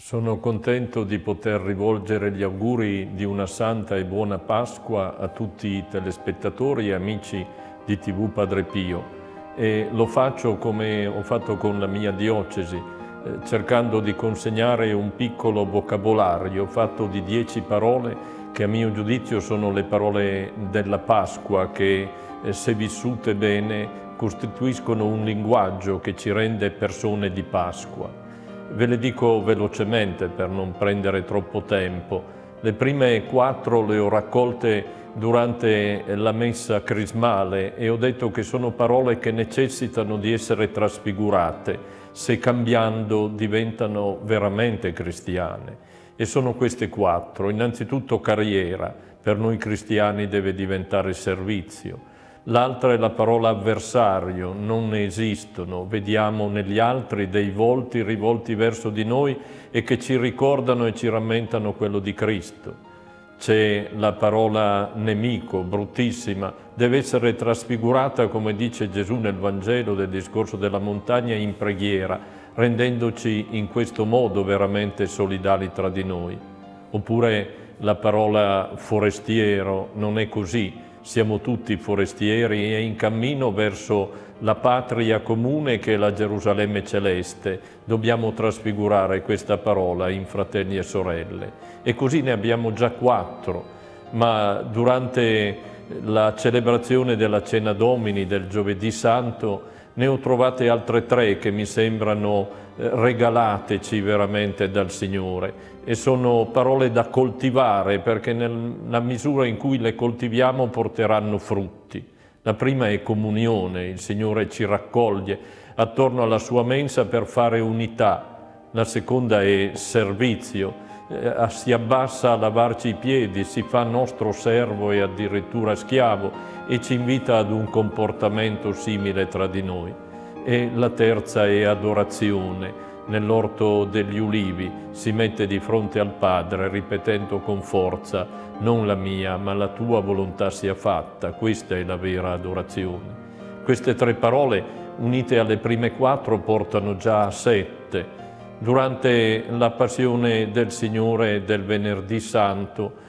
Sono contento di poter rivolgere gli auguri di una santa e buona Pasqua a tutti i telespettatori e amici di TV Padre Pio, e lo faccio come ho fatto con la mia diocesi, cercando di consegnare un piccolo vocabolario fatto di 10 parole che a mio giudizio sono le parole della Pasqua che, se vissute bene, costituiscono un linguaggio che ci rende persone di Pasqua. Ve le dico velocemente per non prendere troppo tempo. Le prime 4 le ho raccolte durante la messa crismale e ho detto che sono parole che necessitano di essere trasfigurate, se cambiando diventano veramente cristiane. E sono queste 4. Innanzitutto carriera, per noi cristiani deve diventare servizio. L'altra è la parola avversario, non ne esistono, vediamo negli altri dei volti rivolti verso di noi e che ci ricordano e ci rammentano quello di Cristo. C'è la parola nemico, bruttissima, deve essere trasfigurata, come dice Gesù nel Vangelo del discorso della montagna, in preghiera, rendendoci in questo modo veramente solidali tra di noi. Oppure la parola forestiero, non è così. Siamo tutti forestieri e in cammino verso la patria comune che è la Gerusalemme Celeste. Dobbiamo trasfigurare questa parola in fratelli e sorelle. E così ne abbiamo già 4. Ma durante la celebrazione della Cena Domini del Giovedì Santo ne ho trovate altre 3 che mi sembrano regalateci veramente dal Signore, e sono parole da coltivare, perché nella misura in cui le coltiviamo porteranno frutti. La prima è comunione, il Signore ci raccoglie attorno alla sua mensa per fare unità. La seconda è servizio, si abbassa a lavarci i piedi, si fa nostro servo e addirittura schiavo e ci invita ad un comportamento simile tra di noi. E la terza è adorazione. Nell'orto degli ulivi si mette di fronte al Padre ripetendo con forza: non la mia ma la tua volontà sia fatta. Questa è la vera adorazione. Queste 3 parole unite alle prime 4 portano già a 7. Durante la passione del Signore del Venerdì Santo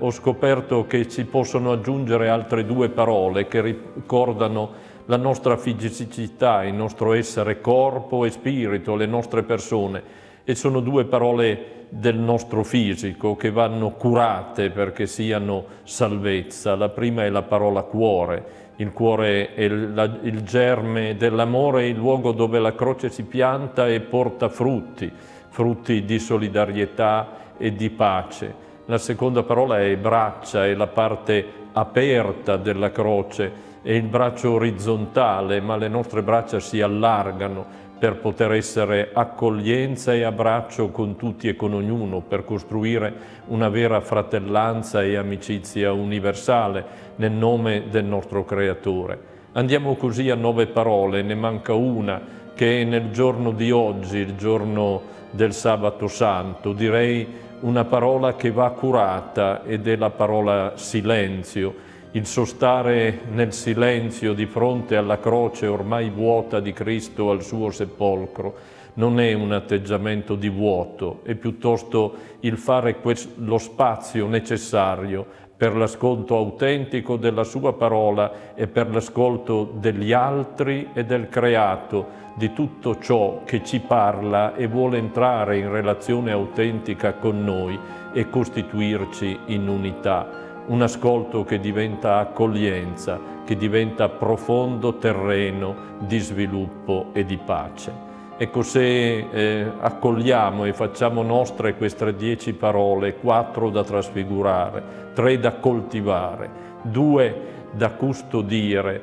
ho scoperto che si possono aggiungere altre 2 parole che ricordano la nostra fisicità, il nostro essere corpo e spirito, le nostre persone, e sono 2 parole del nostro fisico che vanno curate perché siano salvezza. La prima è la parola cuore. Il cuore è il germe dell'amore, il luogo dove la croce si pianta e porta frutti, frutti di solidarietà e di pace. La seconda parola è braccia, è la parte aperta della croce, è il braccio orizzontale, ma le nostre braccia si allargano per poter essere accoglienza e abbraccio con tutti e con ognuno, per costruire una vera fratellanza e amicizia universale nel nome del nostro Creatore. Andiamo così a 9 parole, ne manca una che è nel giorno di oggi, il giorno del Sabato Santo. Direi una parola che va curata ed è la parola silenzio. Il sostare nel silenzio di fronte alla croce ormai vuota di Cristo al suo sepolcro non è un atteggiamento di vuoto, è piuttosto il fare lo spazio necessario per l'ascolto autentico della sua parola e per l'ascolto degli altri e del creato, di tutto ciò che ci parla e vuole entrare in relazione autentica con noi e costituirci in unità. Un ascolto che diventa accoglienza, che diventa profondo terreno di sviluppo e di pace. Ecco, se accogliamo e facciamo nostre queste 10 parole, 4 da trasfigurare, 3 da coltivare, 2 da custodire,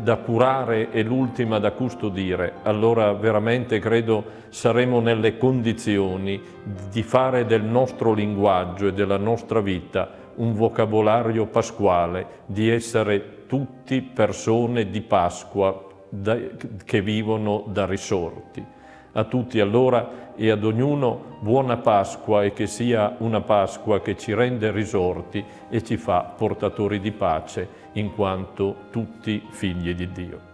da curare e l'ultima da custodire, allora veramente credo saremo nelle condizioni di fare del nostro linguaggio e della nostra vita un vocabolario pasquale, di essere tutti persone di Pasqua che vivono da risorti. A tutti allora e ad ognuno buona Pasqua, e che sia una Pasqua che ci rende risorti e ci fa portatori di pace in quanto tutti figli di Dio.